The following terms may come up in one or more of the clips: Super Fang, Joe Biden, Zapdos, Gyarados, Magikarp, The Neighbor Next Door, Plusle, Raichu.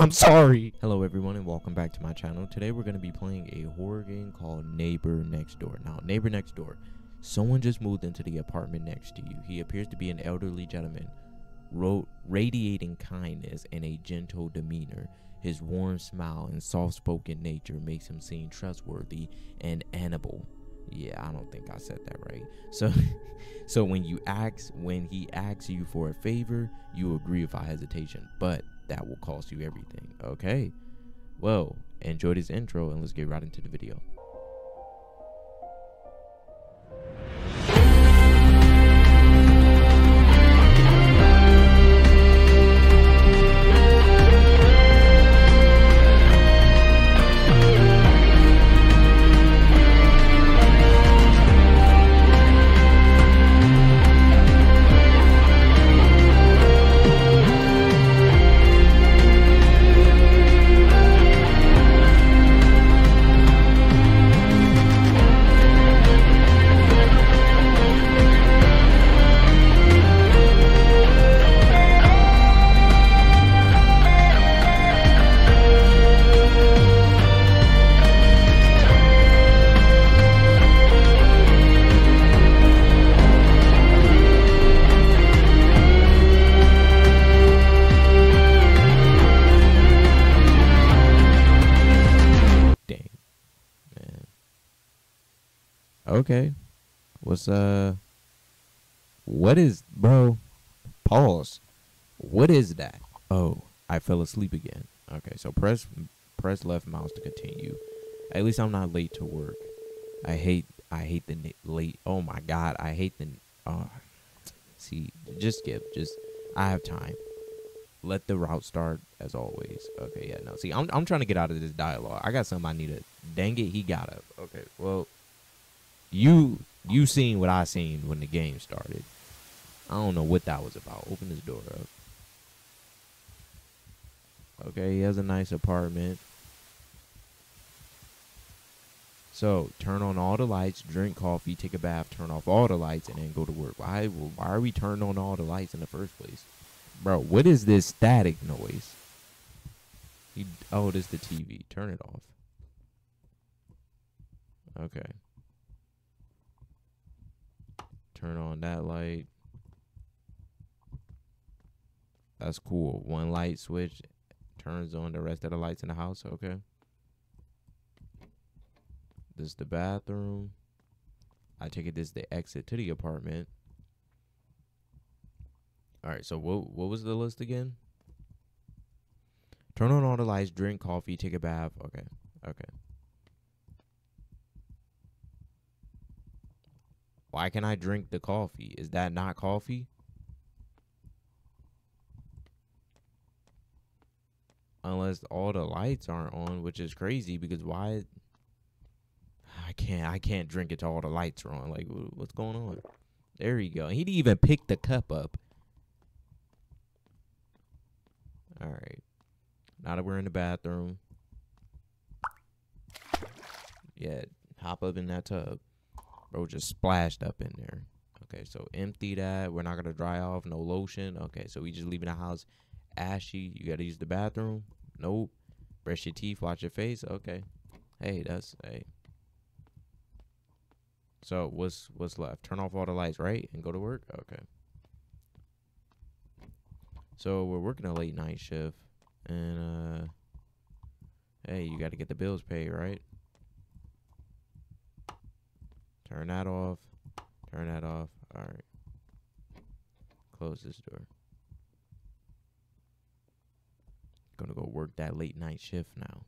I'm sorry. Hello everyone and welcome back to my channel. Today we're going to be playing a horror game called Neighbor Next Door. Now, Neighbor Next Door, someone just moved into the apartment next to you. He appears to be an elderly gentleman, radiating kindness and a gentle demeanor. His warm smile and soft-spoken nature makes him seem trustworthy and amiable. Yeah, I don't think I said that right. So when he asks you for a favor, you agree without hesitation, but that will cost you everything. Okay, well, enjoy this intro and let's get right into the video. Okay, what is that? Oh, I fell asleep again. Okay, so press left mouse to continue. At least I'm not late to work. I hate the late. Oh my god, I hate the. See, just skip. I have time. Let the route start as always. Okay, yeah, no. See, I'm trying to get out of this dialogue. I got something I need to. Dang it, he got up. Okay, well. You seen what I seen when the game started. I don't know what that was about. Open this door up. Okay, he has a nice apartment. So, turn on all the lights, drink coffee, take a bath, turn off all the lights, and then go to work. Why are we turning on all the lights in the first place? Bro, what is this static noise? Oh, this is the TV. Turn it off. Okay. Turn on that light. That's cool. One light switch turns on the rest of the lights in the house. Okay. This is the bathroom. I take it this is the exit to the apartment. All right. So what was the list again? Turn on all the lights, drink coffee, take a bath. Okay. Okay. Why can I drink the coffee? Is that not coffee? Unless all the lights aren't on, which is crazy because why? I can't drink it till all the lights are on. Like, what's going on? There you go. He didn't even pick the cup up. All right. Now that we're in the bathroom. Yeah, hop up in that tub. Bro just splashed up in there. Okay, so empty that. We're not going to dry off. No lotion. Okay, so we just leaving the house ashy. You got to use the bathroom. Nope. Brush your teeth. Wash your face. Okay. Hey, that's... Hey. So, what's left? Turn off all the lights, right? And go to work? Okay. So, we're working a late night shift. And, hey, you got to get the bills paid, right? Turn that off. Turn that off. All right. Close this door. Gonna go work that late night shift now.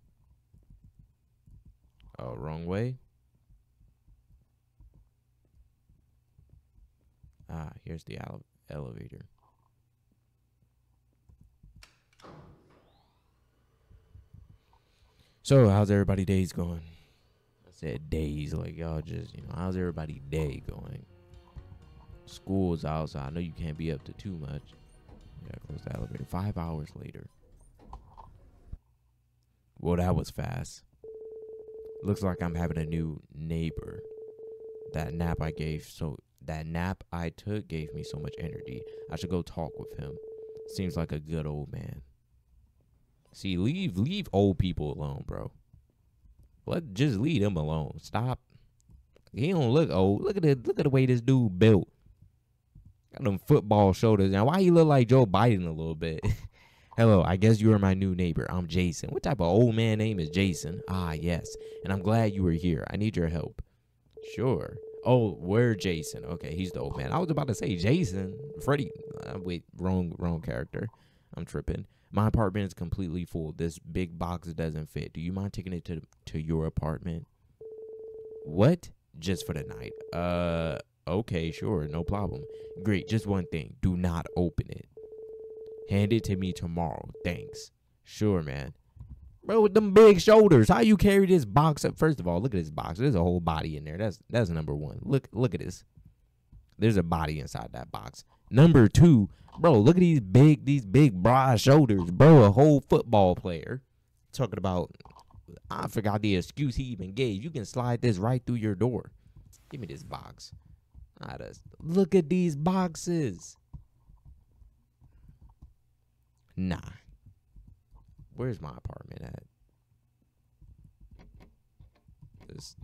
Oh, wrong way. Ah, here's the elevator. So, how's everybody's days going? Said days, like y'all just, you know, how's everybody day going? School's out, so I know you can't be up to too much. Yeah, close the elevator. 5 hours later. Well, that was fast. Looks like I'm having a new neighbor. That nap I took gave me so much energy. I should go talk with him. Seems like a good old man. See, leave old people alone, bro. Just leave them alone. Stop. He don't look old. Look at the way this dude built. Got them football shoulders. Now, why he look like Joe Biden a little bit? Hello, I guess you are my new neighbor. I'm Jason. What type of old man name is Jason? Ah, yes. And I'm glad you were here. I need your help. Sure. Oh, we're Jason. Okay, he's the old man. I was about to say Jason. Freddy. Wait, wrong character. I'm tripping. My apartment is completely full. This big box doesn't fit. Do you mind taking it to your apartment? What? Just for the night. Okay, sure, no problem. Great, just one thing. Do not open it. Hand it to me tomorrow. Thanks. Sure, man. Bro, with them big shoulders, how you carry this box up? First of all, look at this box. There's a whole body in there. That's number one. Look at this. There's a body inside that box. Number two, bro, look at these big broad shoulders, bro. A whole football player. Talking about, I forgot the excuse he even gave. You can slide this right through your door. Give me this box. Look at these boxes. Nah. Where's my apartment at?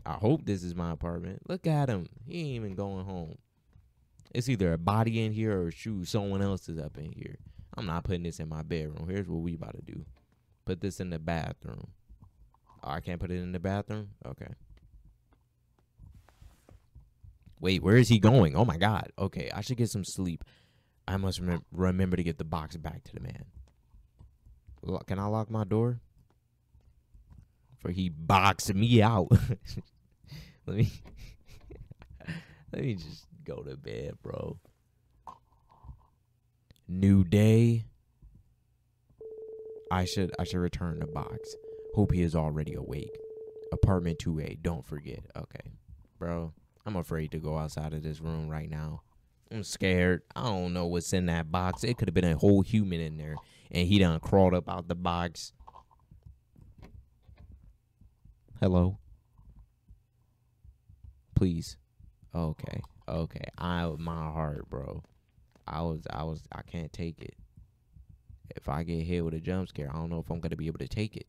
I hope this is my apartment. Look at him. He ain't even going home. It's either a body in here or a shoe. Someone else is up in here. I'm not putting this in my bedroom. Here's what we about to do. Put this in the bathroom. Oh, I can't put it in the bathroom? Okay. Wait, where is he going? Oh, my God. Okay, I should get some sleep. I must remember to get the box back to the man. Can I lock my door? For he boxed me out. Let me just go to bed, bro. New day. I should return the box. Hope he is already awake. Apartment 2A. Don't forget. Okay, bro. I'm afraid to go outside of this room right now. I'm scared. I don't know what's in that box. It could have been a whole human in there, and he done crawled up out the box. Hello. Please. Okay. Okay. My heart, bro. I can't take it. If I get hit with a jump scare, I don't know if I'm gonna be able to take it.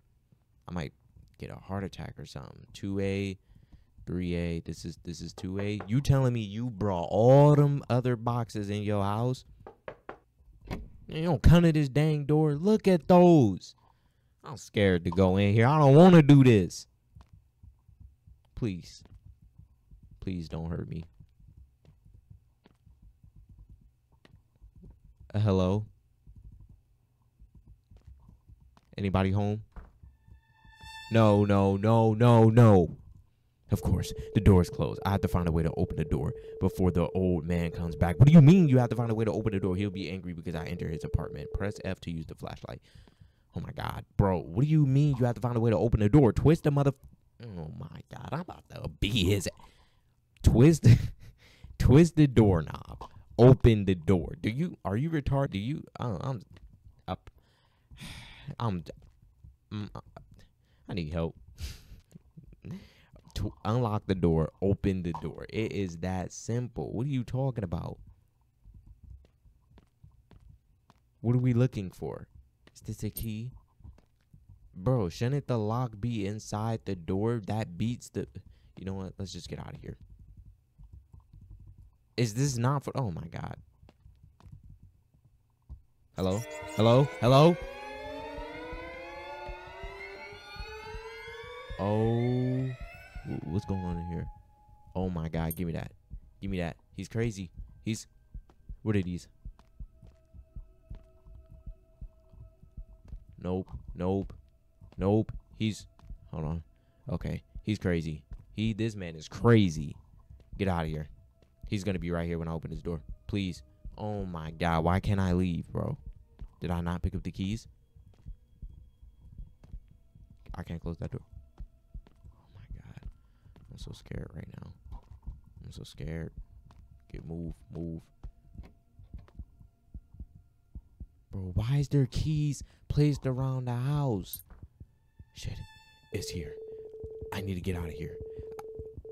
I might get a heart attack or something. 2A. 3A, this is 2A. You telling me you brought all them other boxes in your house? You don't come to this dang door. Look at those. I'm scared to go in here. I don't want to do this. Please. Please don't hurt me. Hello? Anybody home? No, no, no, no, no. Of course, the door is closed. I have to find a way to open the door before the old man comes back. What do you mean you have to find a way to open the door? He'll be angry because I enter his apartment. Press F to use the flashlight. Oh, my God. Bro, what do you mean you have to find a way to open the door? Twist the mother... Oh, my God. I'm about to be his... Twist the doorknob. Open the door. Do you... Are you retarded? Do you... I'm... up. I need help. To unlock the door, open the door. It is that simple. What are you talking about? What are we looking for? Is this a key? Bro, shouldn't the lock be inside the door? That beats the... You know what? Let's just get out of here. Is this not for... Oh, my God. Hello? Hello? Hello? Oh... What's going on in here? Oh my God, give me that. Give me that. He's crazy. He's... What are these? Nope. Nope. Nope. He's... Hold on. Okay. He's crazy. This man is crazy. Get out of here. He's gonna be right here when I open this door. Please. Oh my God, why can't I leave, bro? Did I not pick up the keys? I can't close that door. I'm so scared right now. I'm so scared. Move. Bro, why is there keys placed around the house? Shit, it's here. I need to get out of here.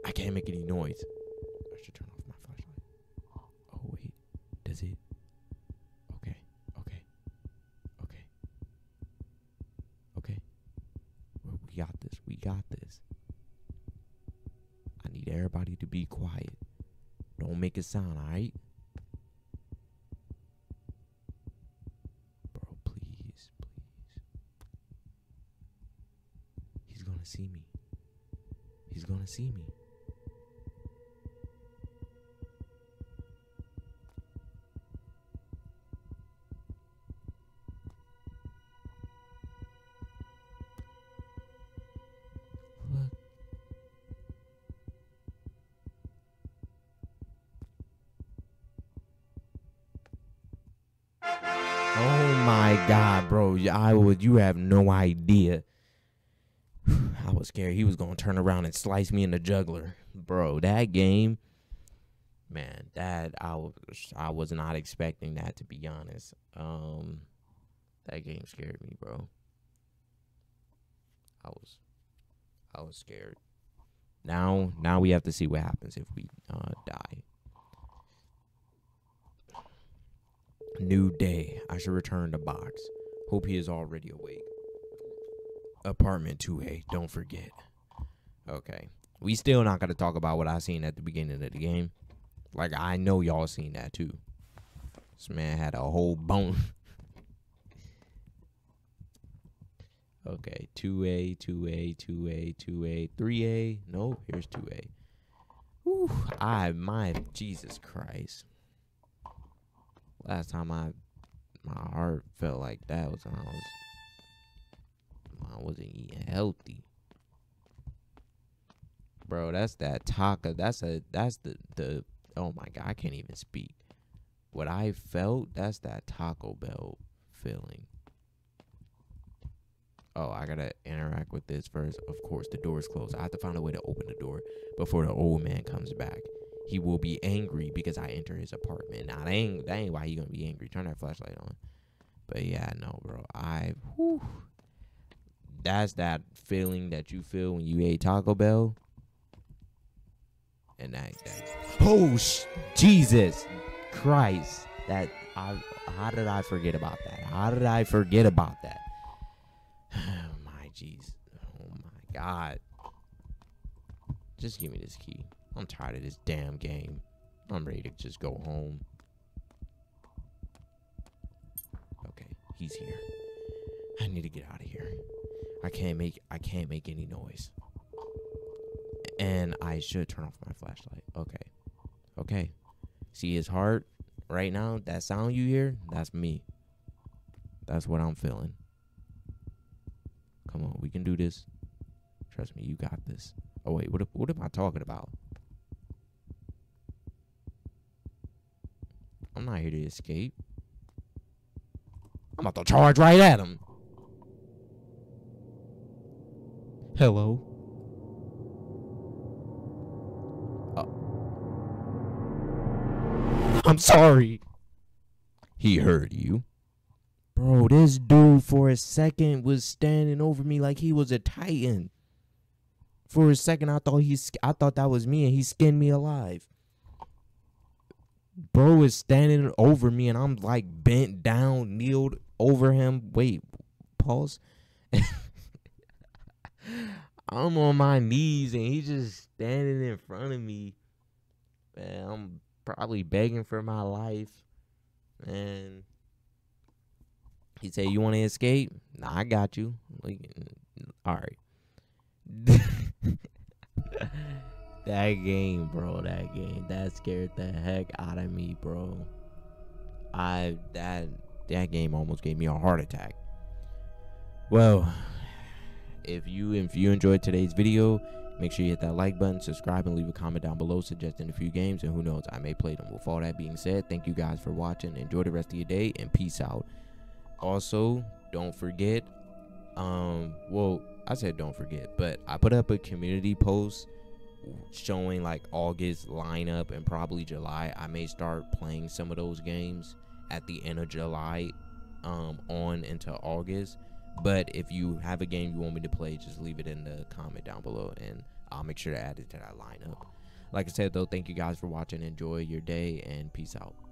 I can't make any noise. I should turn off my flashlight. Oh, wait. Does it? Okay. got this. I need everybody to be quiet. Don't make a sound, all right? Bro, please, please. He's gonna see me. He's gonna see me. God, bro, you have no idea. I was scared he was gonna turn around and slice me in the jugular, bro. That game, man, that I was not expecting that, to be honest. That game scared me, bro. I was scared. Now we have to see what happens if we die. New day. I should return the box. Hope he is already awake. Apartment 2A. Don't forget. Okay. We still not going to talk about what I seen at the beginning of the game. Like, I know y'all seen that too. This man had a whole bone. Okay. 2A, 2A, 2A, 2A, 3A. Nope. Here's 2A. Whew. Jesus Christ. Last time my heart felt like that was when I wasn't eating healthy. Bro, that's that taco. That's the oh my God, I can't even speak. What I felt, that's that Taco Bell feeling. Oh, I gotta interact with this first. Of course, the door is closed. I have to find a way to open the door before the old man comes back. He will be angry because I enter his apartment. Now, that ain't why he gonna be angry. Turn that flashlight on. But yeah, no, bro. That's that feeling that you feel when you ate Taco Bell. And that. Oh, Jesus Christ! How did I forget about that? How did I forget about that? Oh my jeez. Oh my God. Just give me this key. I'm tired of this damn game. I'm ready to just go home. Okay, he's here. I need to get out of here. I can't make any noise. And I should turn off my flashlight. Okay. Okay. See his heart right now? That sound you hear? That's me. That's what I'm feeling. Come on, we can do this. Trust me, you got this. Oh wait, what am I talking about? I'm not here to escape. I'm about to charge right at him. Hello. I'm sorry. He heard you. Bro, this dude for a second was standing over me like he was a titan. For a second, I thought that was me, and he skinned me alive. Bro is standing over me, and I'm like bent down, kneeled over him. Wait, pause. I'm on my knees, and he's just standing in front of me. Man, I'm probably begging for my life. And he said, "You want to escape? Nah, I got you." Like, all right. That game, bro, that game, that scared the heck out of me, bro. That game almost gave me a heart attack. Well, if you enjoyed today's video, make sure you hit that like button, subscribe, and leave a comment down below suggesting a few games, and who knows, I may play them. With all that being said, thank you guys for watching. Enjoy the rest of your day, and peace out. Also, don't forget, well, I said don't forget, but I put up a community post showing like August lineup and probably July. I may start playing some of those games at the end of July on into August. But if you have a game you want me to play, just leave it in the comment down below, and I'll make sure to add it to that lineup. Like I said though, thank you guys for watching. Enjoy your day, and peace out.